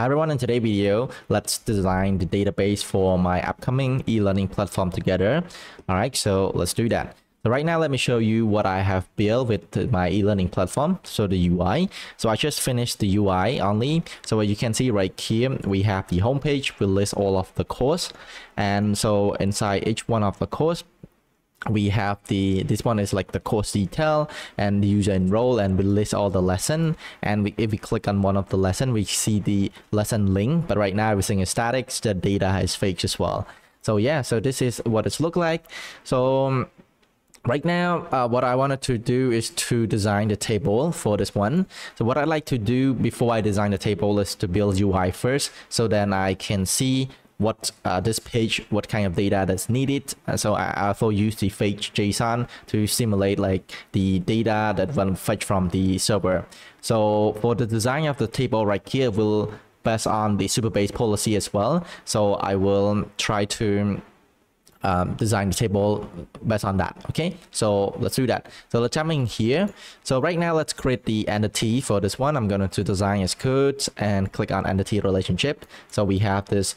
Hi everyone, in today's video, let's design the database for my upcoming e-learning platform together. All right, so let's do that. So right now, let me show you what I have built with my e-learning platform. So the UI. So I just finished the UI only. So you can see right here, we have the homepage. We list all of the course. And so inside each one of the course, we have this one is like the course detail and the user enroll, and we list all the lesson, and if we click on one of the lesson, we see the lesson link. But right now everything is static, the data is fake as well. So yeah, so this is what it's look like. So right now, what I wanted to do is to design the table for this one. So what I like to do before I design the table is to build UI first, so then I can see what this page, what kind of data that's needed. And so I also use the fetch JSON to simulate like the data that will fetch from the server. So for the design of the table right here, we'll based on the Supabase policy as well. So I will try to design the table based on that. Okay, so let's do that. So let's jump in here. So right now, let's create the entity for this one. I'm going to design as code and click on entity relationship. So we have this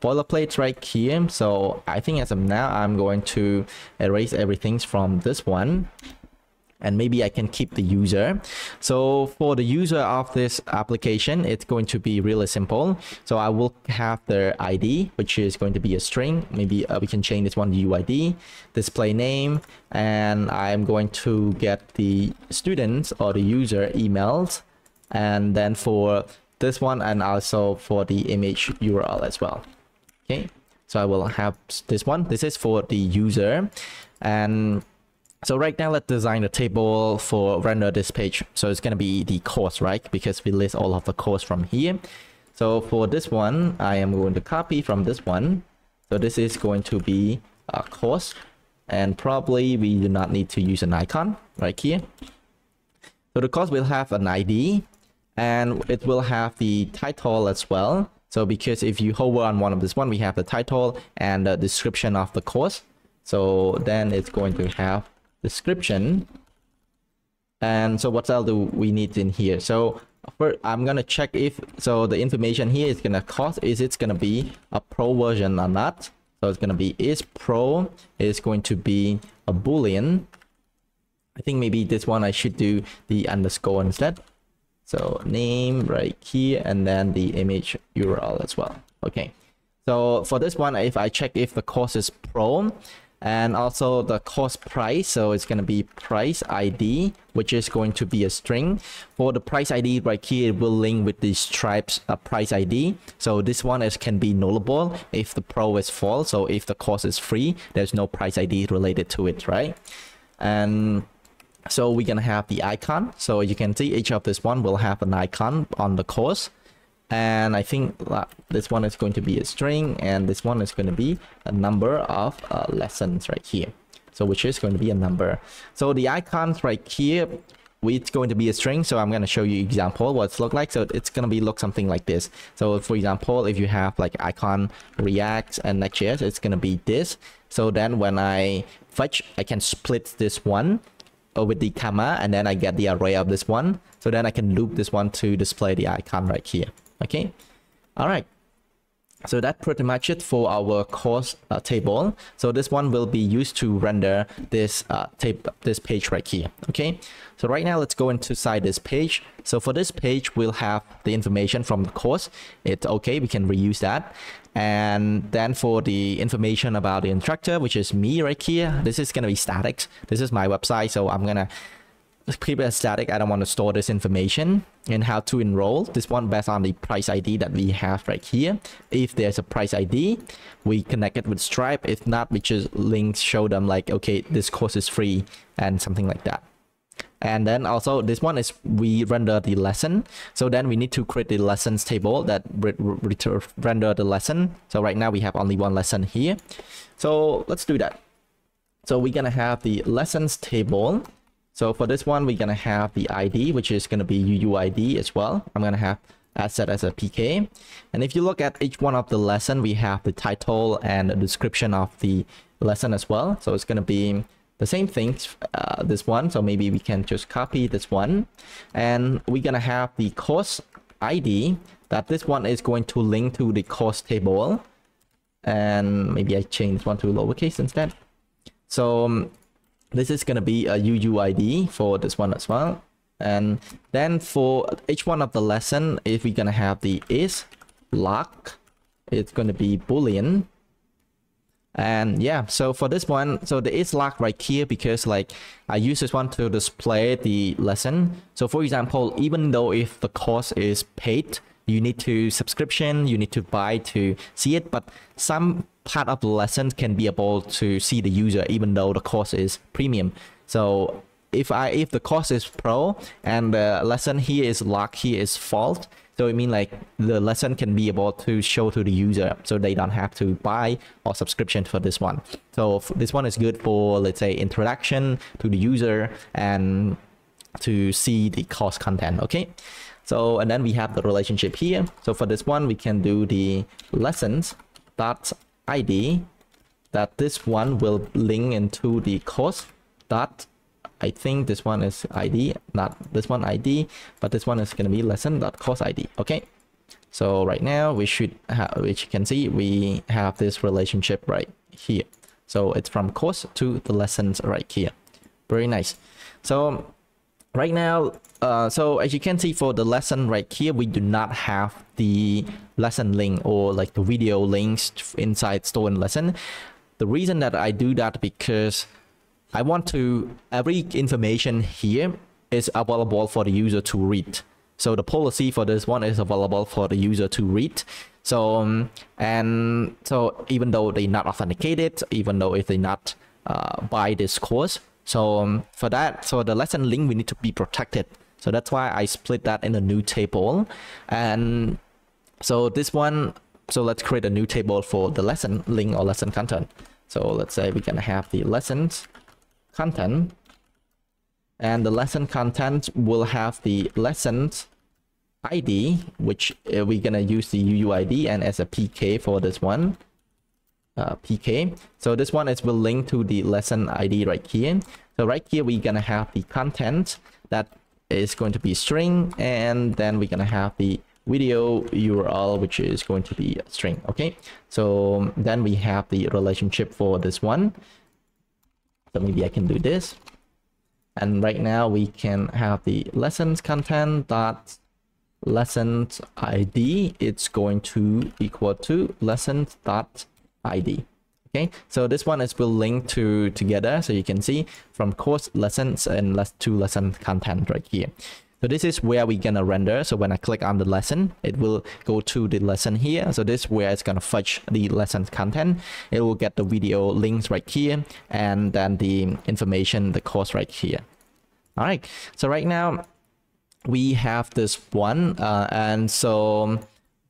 boilerplate right here. So I think as of now, I'm going to erase everything from this one, and maybe I can keep the user. So for the user of this application, it's going to be really simple. So I will have their ID, which is going to be a string. Maybe we can change this one to UUID, display name, and I'm going to get the students or the user emails, and then for this one, and also for the image URL as well. Okay, so I will have this one. This is for the user. And so right now, let's design the table for render this page. So it's going to be the course, right? Because we list all of the course from here. So for this one, I am going to copy from this one. So this is going to be a course, and probably we do not need to use an icon right here. So the course will have an ID, and it will have the title as well. So because if you hover on one of this one, we have the title and the description of the course. So then it's going to have description. And so what else do we need in here? So first, I'm going to check if, so the information here is going to cost, is it's going to be a pro version or not. So it's going to be is pro, is going to be a Boolean. I think maybe this one I should do the underscore instead. So name right here, and then the image URL as well. Okay, so for this one, if I check if the course is pro, and also the course price, so it's going to be price ID, which is going to be a string. For the price ID right here, it will link with the Stripe's price ID. So this one is can be nullable if the pro is false. So if the course is free, there's no price ID related to it, right? And so we're going to have the icon. So you can see each of this one will have an icon on the course. And I think this one is going to be a string, and this one is going to be a number of lessons right here. So which is going to be a number. So the icons right here, it's going to be a string. So I'm going to show you example what it's look like. So it's going to be look something like this. So for example, if you have like icon React and Next.js, it's going to be this. So then when I fetch, I can split this one with the comma, and then I get the array of this one. So then I can loop this one to display the icon right here. Okay, all right, so that's pretty much it for our course table. So this one will be used to render this this page right here. Okay, so right now let's go inside this page. So for this page, we'll have the information from the course. It's okay, we can reuse that. And then for the information about the instructor, which is me right here, this is going to be static. This is my website, so I'm going to keep it static. I don't want to store this information. And how to enroll, this one based on the price ID that we have right here. If there's a price ID, we connect it with Stripe. If not, we just links show them like, okay, this course is free and something like that. And then also this one is we render the lesson. So then we need to create the lessons table that render the lesson. So right now we have only one lesson here. So let's do that. So we're going to have the lessons table. So for this one, we're going to have the ID, which is going to be UUID as well. I'm going to have set as a PK. And if you look at each one of the lesson, we have the title and the description of the lesson as well. So it's going to be the same things, this one. So maybe we can just copy this one. And we're going to have the course ID, that this one is going to link to the cost table. And maybe I change this one to lowercase instead. So this is going to be a UUID for this one as well. And then for each one of the lesson, if we're going to have the is lock, it's going to be Boolean. And yeah, so for this one, so the is locked right here because like I use this one to display the lesson. So for example, even though if the course is paid, you need to subscription, you need to buy to see it, but some part of the lesson can be able to see the user even though the course is premium. So if the course is pro and the lesson here is locked, here is fault, so it means like the lesson can be able to show to the user, so they don't have to buy or subscription for this one. So this one is good for, let's say, introduction to the user and to see the course content. Okay, so and then we have the relationship here. So for this one, we can do the lessons.id, that this one will link into the course dot, I think this one is ID, not this one ID, but this one is going to be lesson.course ID. Okay, so right now we should have, which you can see, we have this relationship right here. So it's from course to the lessons right here. Very nice. So right now, so as you can see for the lesson right here, we do not have the lesson link or like the video links inside stolen lesson. The reason that I do that because I want to, every information here is available for the user to read. So the policy for this one is available for the user to read. So, and so even though they're not authenticated, even though if they not buy this course. So for that, so the lesson link, we need to be protected. So that's why I split that in a new table. And so this one, so let's create a new table for the lesson link or lesson content. So let's say we can have the lessons content, and the lesson content will have the lessons ID, which we're gonna use the UUID and as a PK for this one, PK. So this one is will link to the lesson ID right here. So right here we're gonna have the content that is going to be string, and then we're gonna have the video URL, which is going to be a string. Okay, so then we have the relationship for this one. So maybe I can do this, and right now we can have the lessons content dot lessons ID. It's going to equal to lessons dot ID. Okay, so this one is will link to together. So you can see from course lessons and to lesson content right here. So this is where we're gonna render. So when I click on the lesson, it will go to the lesson here. So this is where it's gonna fetch the lesson content. It will get the video links right here, and then the information, the course right here. All right. So right now we have this one, and so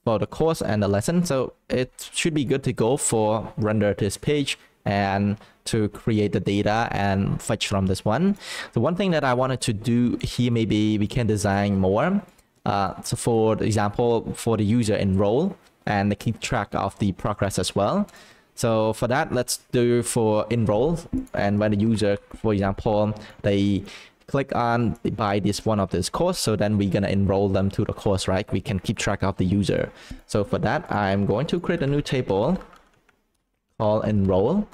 for the course and the lesson, so it should be good to go for render this page and to create the data and fetch from this one. So one thing that I wanted to do here, maybe we can design more. So for example, for the user enroll and the keep track of the progress as well. So for that, let's do for enroll, and when the user, for example, they click on buy this one of this course, so then we're gonna enroll them to the course, right? We can keep track of the user. So for that, I'm going to create a new table called enroll,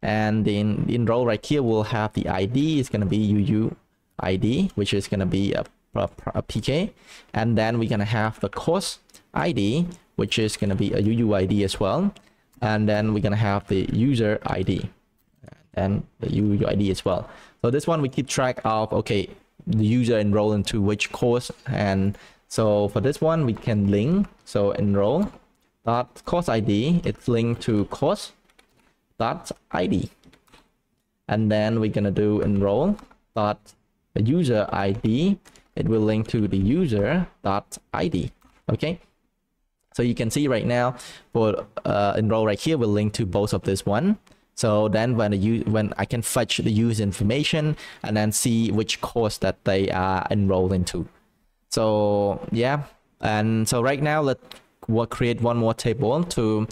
and then enroll right here will have the ID. It's going to be UUID, which is going to be a PK, and then we're going to have the course ID, which is going to be a UUID as well, and then we're going to have the user ID and the UUID as well. So this one we keep track of, okay, the user enroll into which course. And so for this one we can link, so enroll dot course ID, it's linked to course dot ID, and then we're gonna do enroll dot user ID, it will link to the user dot ID. Okay, so you can see right now for enroll right here will link to both of this one. So then when I can fetch the user information and then see which course that they are enrolled into. So yeah, and so right now we'll create one more table to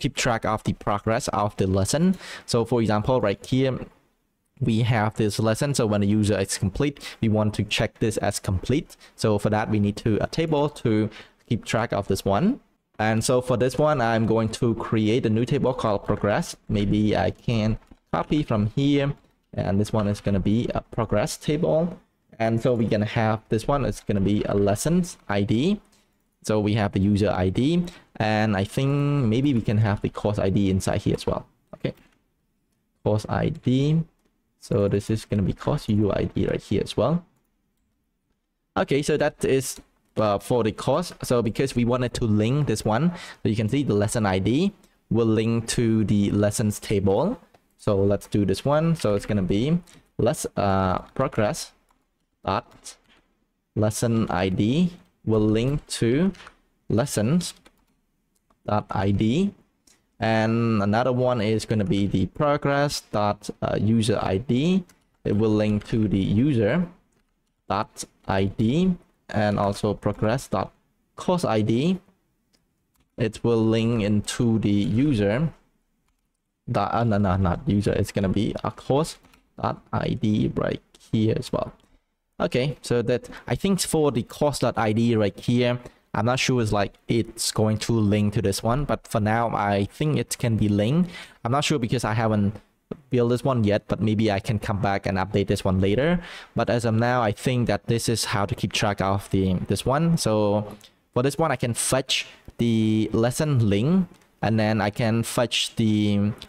keep track of the progress of the lesson. So for example, right here we have this lesson. So when the user is complete, we want to check this as complete. So for that, we need to a table to keep track of this one. And so for this one, I'm going to create a new table called progress. Maybe I can copy from here, and this one is going to be a progress table. And so we're going to have this one, it's going to be a lessons ID. So we have the user ID, and I think maybe we can have the course ID inside here as well. Okay, course ID. So this is going to be course UUID right here as well. Okay, so that is for the course. So because we wanted to link this one, so you can see the lesson ID will link to the lessons table. So let's do this one. So it's going to be progress dot lesson ID will link to lessons.id, and another one is going to be the progress.user.id. It will link to the user.id, and also progress.course.id. It will link into the user. It's going to be a course.id right here as well. Okay, so that I think for the course.id right here, I'm not sure it's like it's going to link to this one, but for now I think it can be linked. I'm not sure because I haven't built this one yet, but maybe I can come back and update this one later. But as of now, I think that this is how to keep track of this one. So for this one, I can fetch the lesson link, and then I can fetch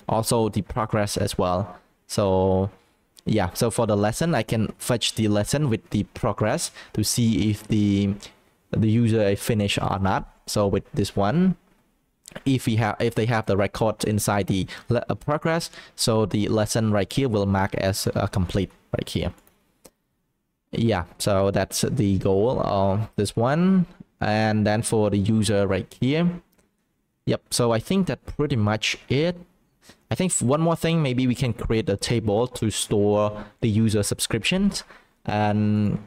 also the progress as well. So yeah, so for the lesson, I can fetch the lesson with the progress to see if the user is finished or not. So with this one, if they have the record inside the progress, so the lesson right here will mark as complete right here. Yeah, so that's the goal of this one. And then for the user right here, yep, so I think that pretty much it. I think one more thing, maybe we can create a table to store the user subscriptions. And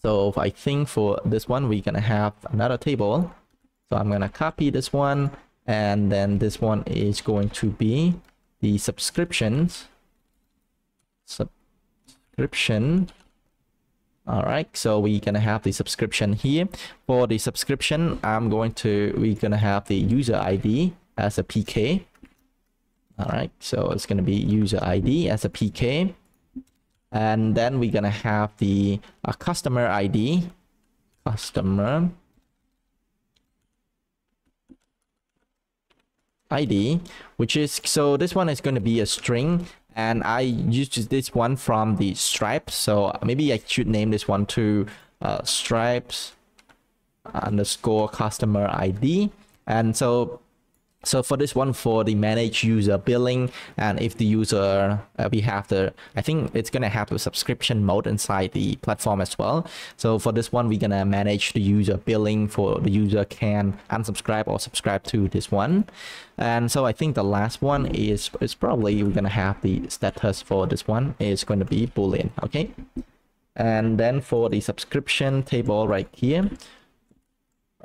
so I think for this one, we're going to have another table. So I'm going to copy this one. And then this one is going to be the subscriptions. All right. So we're going to have the subscription here. For the subscription, we're going to have the user ID as a PK. All right, so it's going to be user ID as a PK, and then we're going to have the customer ID, which is, so this one is going to be a string, and I used this one from the Stripe, so maybe I should name this one to Stripes_customer ID, and so for this one, for the manage user billing, and if the user, I think it's going to have a subscription mode inside the platform as well. So for this one, we're going to manage the user billing, for the user can unsubscribe or subscribe to this one. And so I think the last one is probably we're going to have the status for this one is going to be Boolean. Okay. And then for the subscription table right here,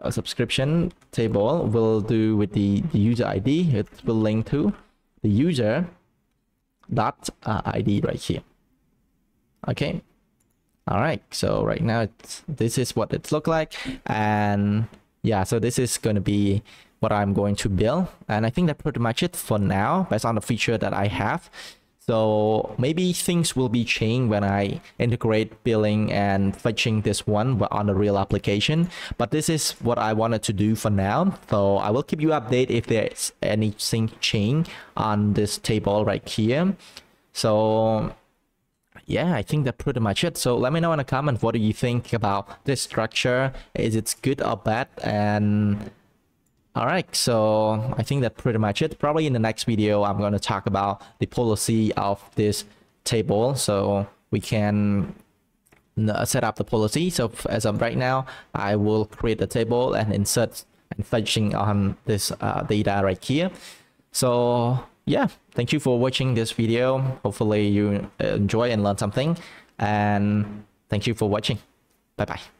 a subscription table will do with the user ID. It will link to the user.id right here. Okay. All right. So right now, this is what it looks like. And yeah, so this is going to be what I'm going to build. And I think that's pretty much it for now, based on the feature that I have. So maybe things will be changed when I integrate billing and fetching this one on the real application. But this is what I wanted to do for now. So I will keep you updated if there's anything change on this table right here. So yeah, I think that's pretty much it. So let me know in the comment, what do you think about this structure? Is it good or bad? And all right, so I think that's pretty much it. Probably in the next video, I'm going to talk about the policy of this table, so we can set up the policy. So as of right now, I will create a table and insert and fetching on this data right here. So yeah, thank you for watching this video. Hopefully you enjoy and learn something, and thank you for watching. Bye-bye.